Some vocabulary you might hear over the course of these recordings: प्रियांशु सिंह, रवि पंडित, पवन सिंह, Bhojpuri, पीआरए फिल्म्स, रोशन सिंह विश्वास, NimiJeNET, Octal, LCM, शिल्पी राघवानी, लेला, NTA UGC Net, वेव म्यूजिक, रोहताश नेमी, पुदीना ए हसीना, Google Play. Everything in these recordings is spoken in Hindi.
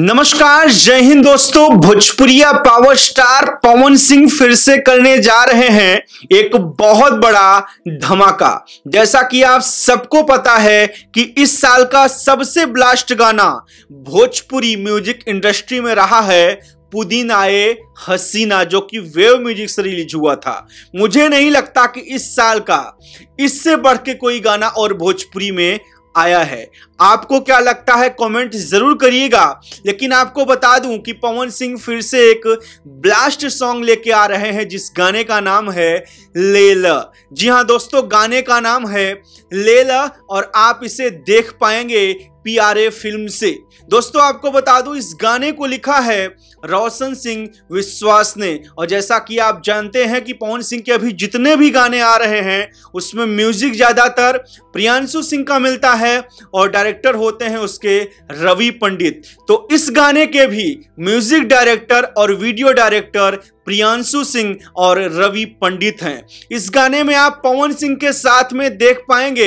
नमस्कार, जय हिंद दोस्तों। भोजपुरिया पावर स्टार पवन सिंह फिर से करने जा रहे हैं एक बहुत बड़ा धमाका। जैसा कि आप सबको पता है कि इस साल का सबसे ब्लास्ट गाना भोजपुरी म्यूजिक इंडस्ट्री में रहा है पुदीना ए हसीना, जो कि वेव म्यूजिक से रिलीज हुआ था। मुझे नहीं लगता कि इस साल का इससे बढ़ के कोई गाना और भोजपुरी में आया है। आपको क्या लगता है कमेंट जरूर करिएगा। लेकिन आपको बता दूं कि पवन सिंह फिर से एक ब्लास्ट सॉन्ग लेके आ रहे हैं, जिस गाने का नाम है लेला। जी हां दोस्तों, गाने का नाम है लेला और आप इसे देख पाएंगे पीआरए फिल्म्स से। दोस्तों आपको बता दूं, इस गाने को लिखा है रोशन सिंह विश्वास ने। और जैसा कि आप जानते हैं कि पवन सिंह के अभी जितने भी गाने आ रहे हैं उसमें म्यूजिक ज़्यादातर प्रियांशु सिंह का मिलता है और डायरेक्टर होते हैं उसके रवि पंडित। तो इस गाने के भी म्यूजिक डायरेक्टर और वीडियो डायरेक्टर प्रियांशु सिंह और रवि पंडित हैं। इस गाने में आप पवन सिंह के साथ में देख पाएंगे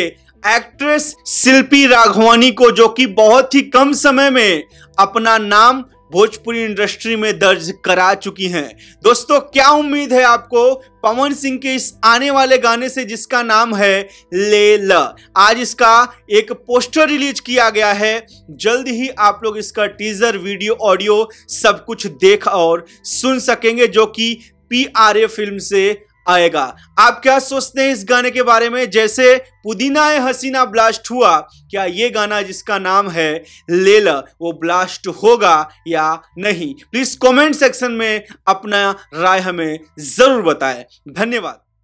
एक्ट्रेस शिल्पी राघवानी को, जो कि बहुत ही कम समय में अपना नाम भोजपुरी इंडस्ट्री में दर्ज करा चुकी हैं। दोस्तों क्या उम्मीद है आपको पवन सिंह के इस आने वाले गाने से, जिसका नाम है लेला। आज इसका एक पोस्टर रिलीज किया गया है, जल्द ही आप लोग इसका टीजर, वीडियो, ऑडियो सब कुछ देख और सुन सकेंगे, जो कि पीआरए फिल्म से आएगा। आप क्या सोचते हैं इस गाने के बारे में? जैसे पुदीना ए हसीना ब्लास्ट हुआ, क्या ये गाना जिसका नाम है लेला वो ब्लास्ट होगा या नहीं? प्लीज कमेंट सेक्शन में अपना राय हमें जरूर बताएं। धन्यवाद।